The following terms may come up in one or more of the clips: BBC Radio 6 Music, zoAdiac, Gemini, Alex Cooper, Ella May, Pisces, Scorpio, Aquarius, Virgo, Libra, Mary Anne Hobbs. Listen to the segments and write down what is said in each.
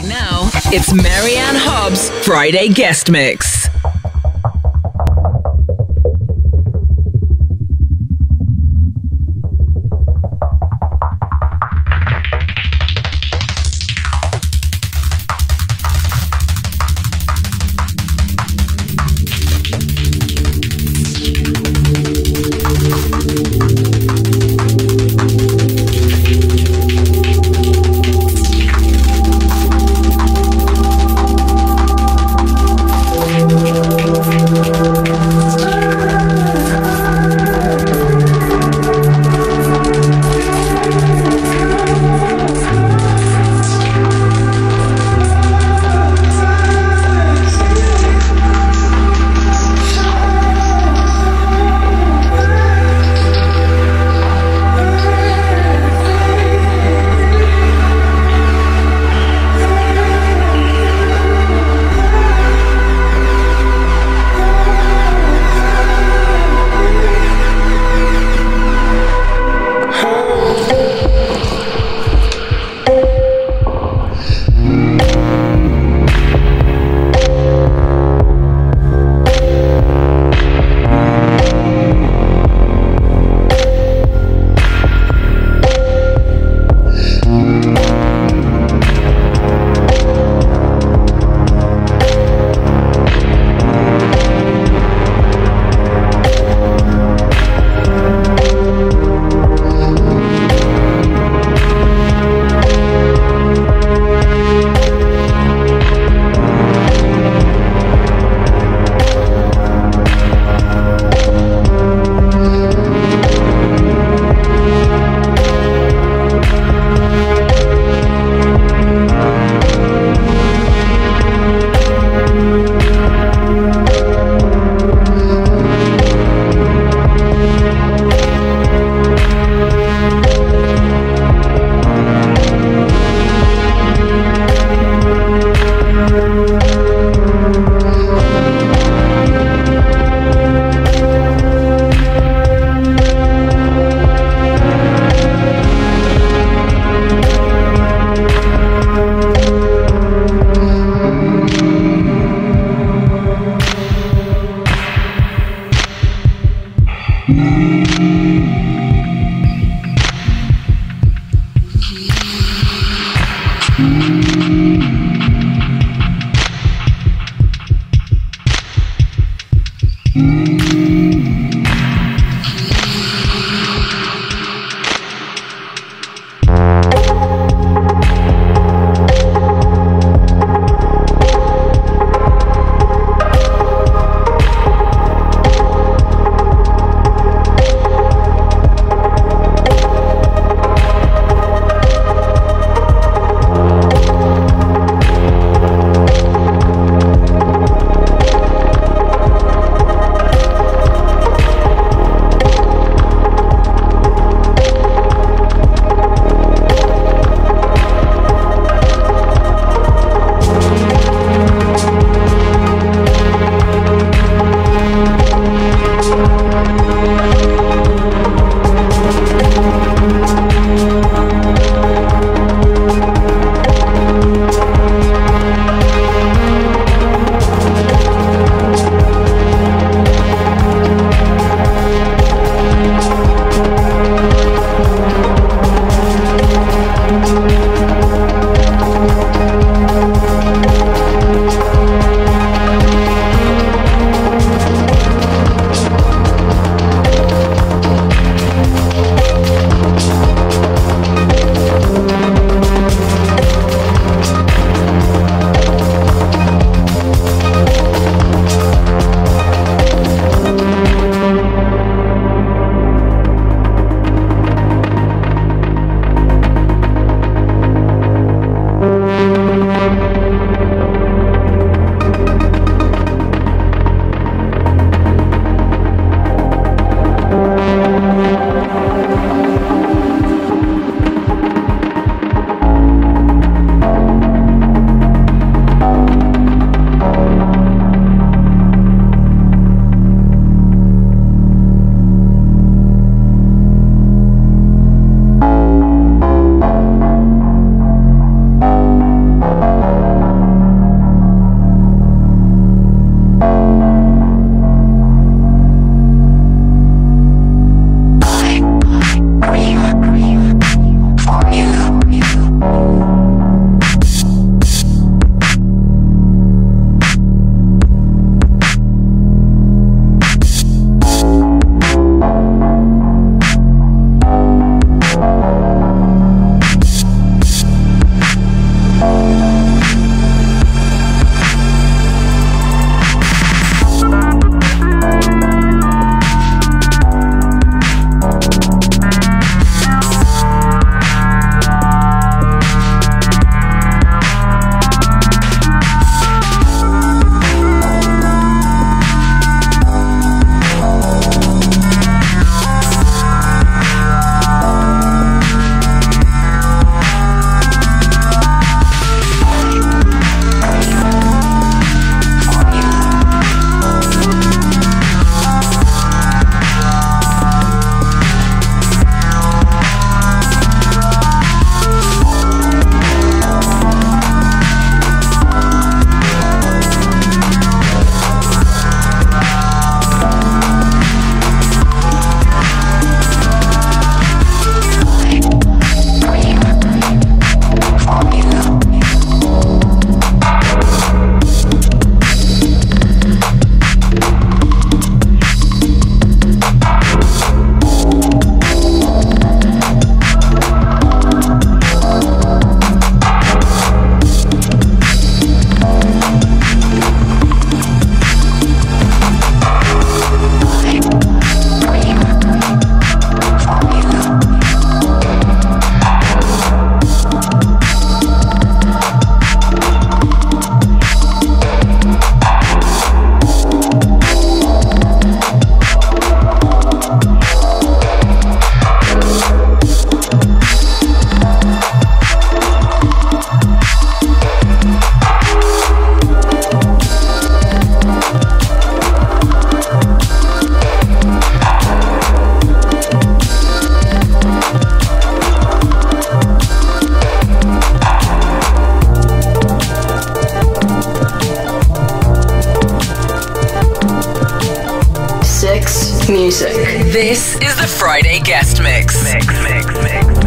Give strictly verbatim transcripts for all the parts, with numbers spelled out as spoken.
Right now, it's Mary Anne Hobbs' Friday Guest Mix. Music. This is the Friday Guest Mix. Mix, mix, mix, mix.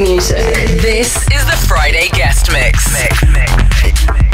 Music. This is the Friday Guest Mix. Mix, mix, mix, mix.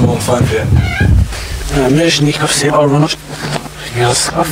someone find you? I managed to have seen all runners. Yes, I've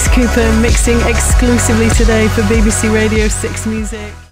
Alex Cooper mixing exclusively today for B B C Radio six Music.